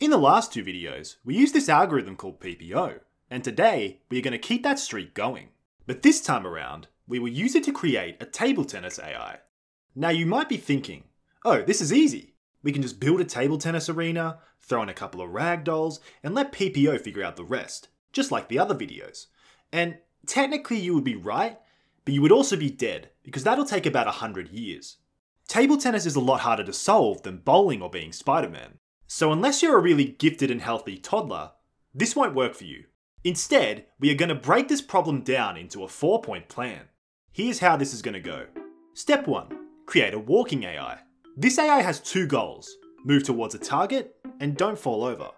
In the last two videos, we used this algorithm called PPO, and today we are going to keep that streak going. But this time around, we will use it to create a table tennis AI. Now you might be thinking, oh, this is easy. We can just build a table tennis arena, throw in a couple of ragdolls, and let PPO figure out the rest, just like the other videos. And technically you would be right, but you would also be dead, because that'll take about 100 years. Table tennis is a lot harder to solve than bowling or being Spider-Man. So unless you're a really gifted and healthy toddler, this won't work for you. Instead, we are going to break this problem down into a 4-point plan. Here's how this is going to go. Step 1. Create a walking AI. This AI has two goals: move towards a target and don't fall over.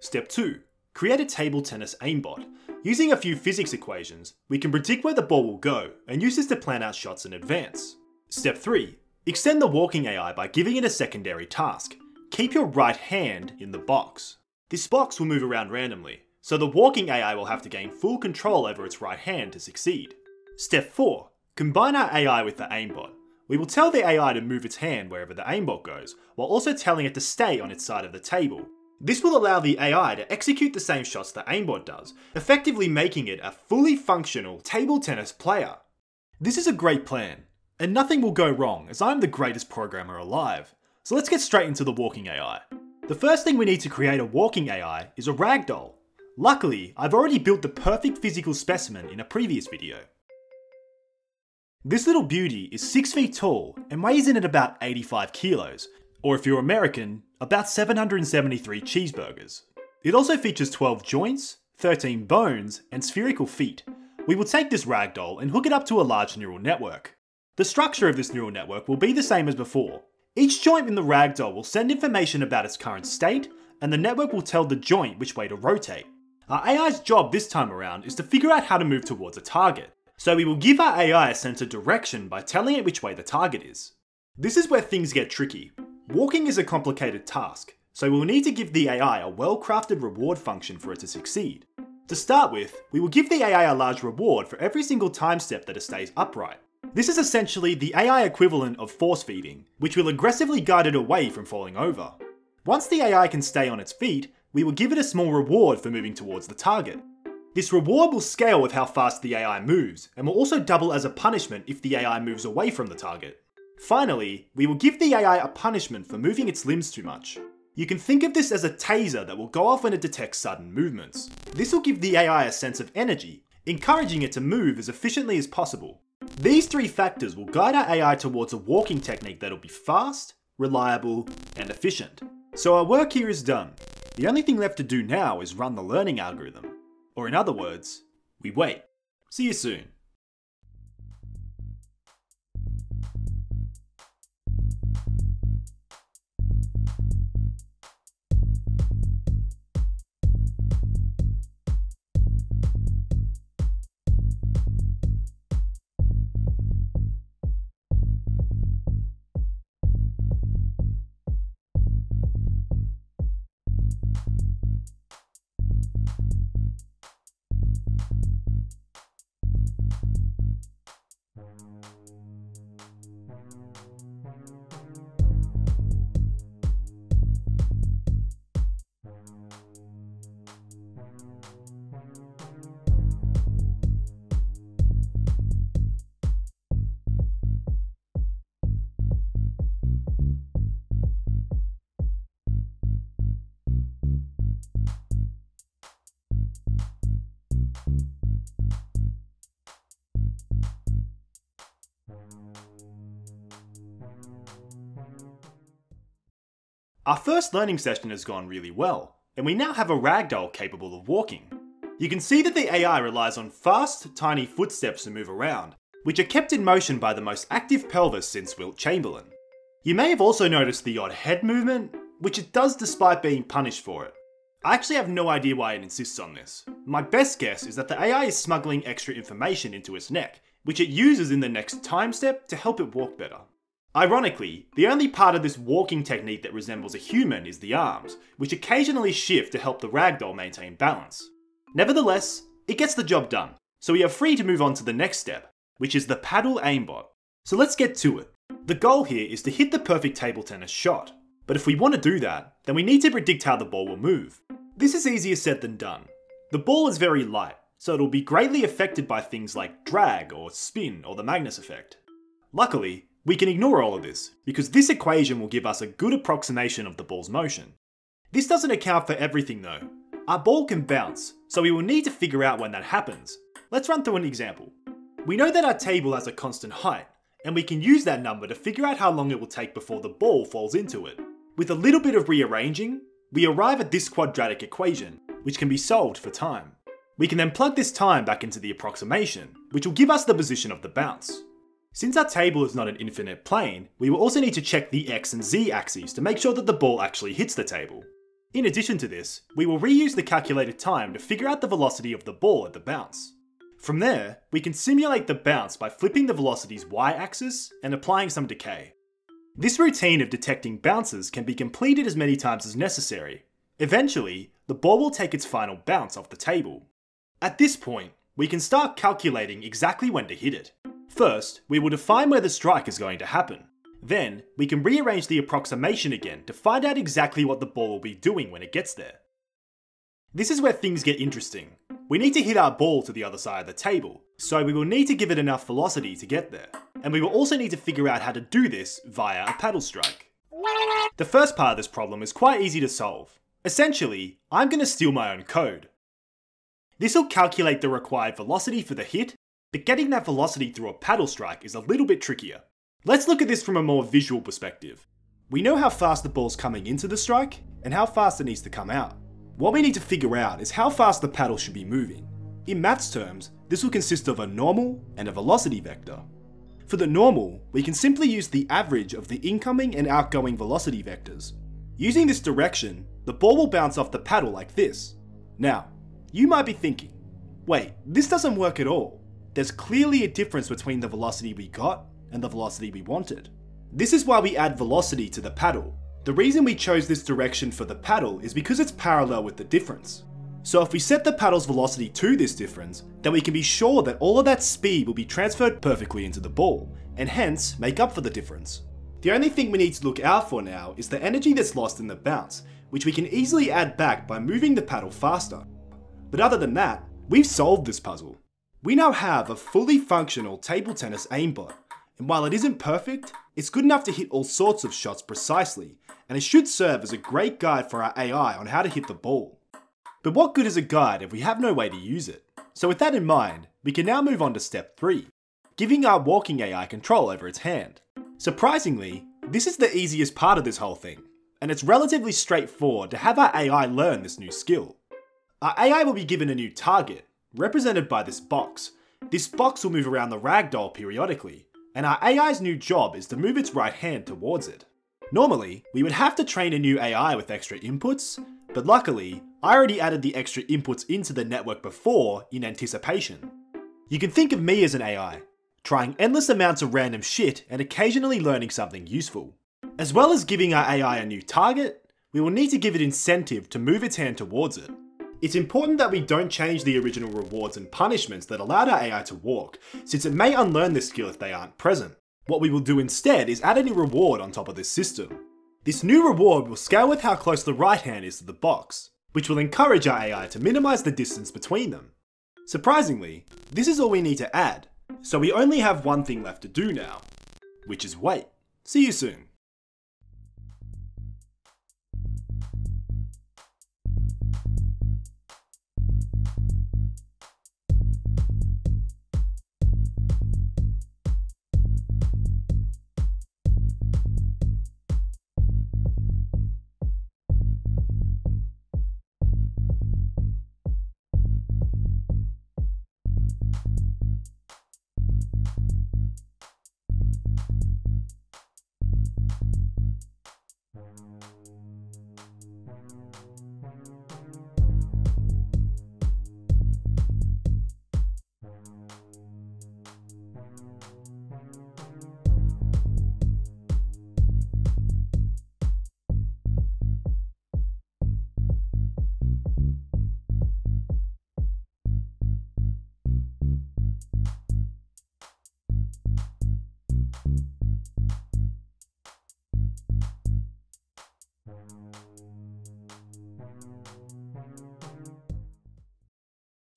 Step 2. Create a table tennis aimbot. Using a few physics equations, we can predict where the ball will go and use this to plan out shots in advance. Step 3. Extend the walking AI by giving it a secondary task. Keep your right hand in the box. This box will move around randomly, so the walking AI will have to gain full control over its right hand to succeed. Step 4. Combine our AI with the aimbot. We will tell the AI to move its hand wherever the aimbot goes, while also telling it to stay on its side of the table. This will allow the AI to execute the same shots the aimbot does, effectively making it a fully functional table tennis player. This is a great plan, and nothing will go wrong as I'm the greatest programmer alive. So let's get straight into the walking AI. The first thing we need to create a walking AI is a ragdoll. Luckily, I've already built the perfect physical specimen in a previous video. This little beauty is 6 feet tall and weighs in at about 85 kilos, or if you're American, about 773 cheeseburgers. It also features 12 joints, 13 bones, and spherical feet. We will take this ragdoll and hook it up to a large neural network. The structure of this neural network will be the same as before. Each joint in the ragdoll will send information about its current state, and the network will tell the joint which way to rotate. Our AI's job this time around is to figure out how to move towards a target. So we will give our AI a sense of direction by telling it which way the target is. This is where things get tricky. Walking is a complicated task, so we will need to give the AI a well-crafted reward function for it to succeed. To start with, we will give the AI a large reward for every single time step that it stays upright. This is essentially the AI equivalent of force feeding, which will aggressively guide it away from falling over. Once the AI can stay on its feet, we will give it a small reward for moving towards the target. This reward will scale with how fast the AI moves, and will also double as a punishment if the AI moves away from the target. Finally, we will give the AI a punishment for moving its limbs too much. You can think of this as a taser that will go off when it detects sudden movements. This will give the AI a sense of energy, encouraging it to move as efficiently as possible. These three factors will guide our AI towards a walking technique that'll be fast, reliable, and efficient. So our work here is done. The only thing left to do now is run the learning algorithm. Or in other words, we wait. See you soon. Our first learning session has gone really well, and we now have a ragdoll capable of walking. You can see that the AI relies on fast, tiny footsteps to move around, which are kept in motion by the most active pelvis since Wilt Chamberlain. You may have also noticed the odd head movement, which it does despite being punished for it. I actually have no idea why it insists on this. My best guess is that the AI is smuggling extra information into its neck, which it uses in the next time step to help it walk better. Ironically, the only part of this walking technique that resembles a human is the arms, which occasionally shift to help the ragdoll maintain balance. Nevertheless, it gets the job done, so we are free to move on to the next step, which is the paddle aimbot. So let's get to it. The goal here is to hit the perfect table tennis shot. But if we want to do that, then we need to predict how the ball will move. This is easier said than done. The ball is very light, so it'll be greatly affected by things like drag or spin or the Magnus effect. Luckily, we can ignore all of this, because this equation will give us a good approximation of the ball's motion. This doesn't account for everything though. Our ball can bounce, so we will need to figure out when that happens. Let's run through an example. We know that our table has a constant height, and we can use that number to figure out how long it will take before the ball falls into it. With a little bit of rearranging, we arrive at this quadratic equation, which can be solved for time. We can then plug this time back into the approximation, which will give us the position of the bounce. Since our table is not an infinite plane, we will also need to check the x and z axes to make sure that the ball actually hits the table. In addition to this, we will reuse the calculated time to figure out the velocity of the ball at the bounce. From there, we can simulate the bounce by flipping the velocity's y-axis and applying some decay. This routine of detecting bounces can be completed as many times as necessary. Eventually, the ball will take its final bounce off the table. At this point, we can start calculating exactly when to hit it. First, we will define where the strike is going to happen. Then, we can rearrange the approximation again to find out exactly what the ball will be doing when it gets there. This is where things get interesting. We need to hit our ball to the other side of the table, so we will need to give it enough velocity to get there. And we will also need to figure out how to do this via a paddle strike. The first part of this problem is quite easy to solve. Essentially, I'm going to steal my own code. This will calculate the required velocity for the hit, but getting that velocity through a paddle strike is a little bit trickier. Let's look at this from a more visual perspective. We know how fast the ball's coming into the strike, and how fast it needs to come out. What we need to figure out is how fast the paddle should be moving. In maths terms, this will consist of a normal and a velocity vector. For the normal, we can simply use the average of the incoming and outgoing velocity vectors. Using this direction, the ball will bounce off the paddle like this. Now, you might be thinking, wait, this doesn't work at all. There's clearly a difference between the velocity we got and the velocity we wanted. This is why we add velocity to the paddle. The reason we chose this direction for the paddle is because it's parallel with the difference. So if we set the paddle's velocity to this difference, then we can be sure that all of that speed will be transferred perfectly into the ball, and hence make up for the difference. The only thing we need to look out for now is the energy that's lost in the bounce, which we can easily add back by moving the paddle faster. But other than that, we've solved this puzzle. We now have a fully functional table tennis aimbot, and while it isn't perfect, it's good enough to hit all sorts of shots precisely, and it should serve as a great guide for our AI on how to hit the ball. But what good is a guide if we have no way to use it? So with that in mind, we can now move on to step 3, giving our walking AI control over its hand. Surprisingly, this is the easiest part of this whole thing, and it's relatively straightforward to have our AI learn this new skill. Our AI will be given a new target, represented by this box. This box will move around the ragdoll periodically, and our AI's new job is to move its right hand towards it. Normally, we would have to train a new AI with extra inputs, but luckily, I already added the extra inputs into the network before in anticipation. You can think of me as an AI, trying endless amounts of random shit and occasionally learning something useful. As well as giving our AI a new target, we will need to give it incentive to move its hand towards it. It's important that we don't change the original rewards and punishments that allowed our AI to walk, since it may unlearn this skill if they aren't present. What we will do instead is add a new reward on top of this system. This new reward will scale with how close the right hand is to the box, which will encourage our AI to minimize the distance between them. Surprisingly, this is all we need to add, so we only have one thing left to do now, which is wait. See you soon.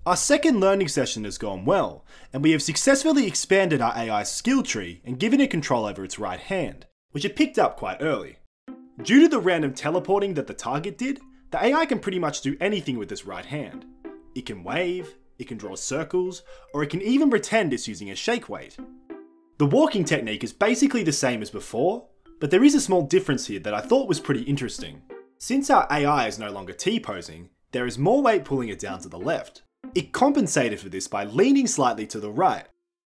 Our second learning session has gone well, and we have successfully expanded our AI skill tree and given it control over its right hand, which it picked up quite early. Due to the random teleporting that the target did, the AI can pretty much do anything with this right hand. It can wave, it can draw circles, or it can even pretend it's using a shake weight. The walking technique is basically the same as before, but there is a small difference here that I thought was pretty interesting. Since our AI is no longer T-posing, there is more weight pulling it down to the left. It compensated for this by leaning slightly to the right.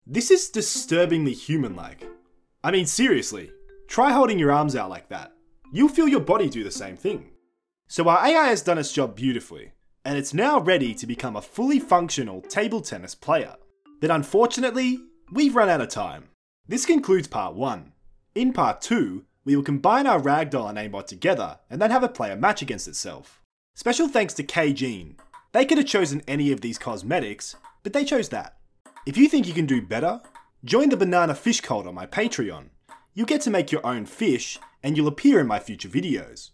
This is disturbingly human-like. I mean, seriously, try holding your arms out like that. You'll feel your body do the same thing. So our AI has done its job beautifully, and it's now ready to become a fully functional table tennis player. But unfortunately, we've run out of time. This concludes part 1. In part 2, we will combine our ragdoll and aimbot together and then have it play a match against itself. Special thanks to KGene. They could have chosen any of these cosmetics, but they chose that. If you think you can do better, join the Banana Fish Cult on my Patreon. You'll get to make your own fish, and you'll appear in my future videos.